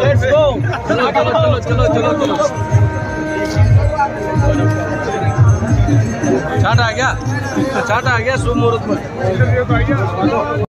Let's go. चलो चाट आ गया सुमुहूर्त में।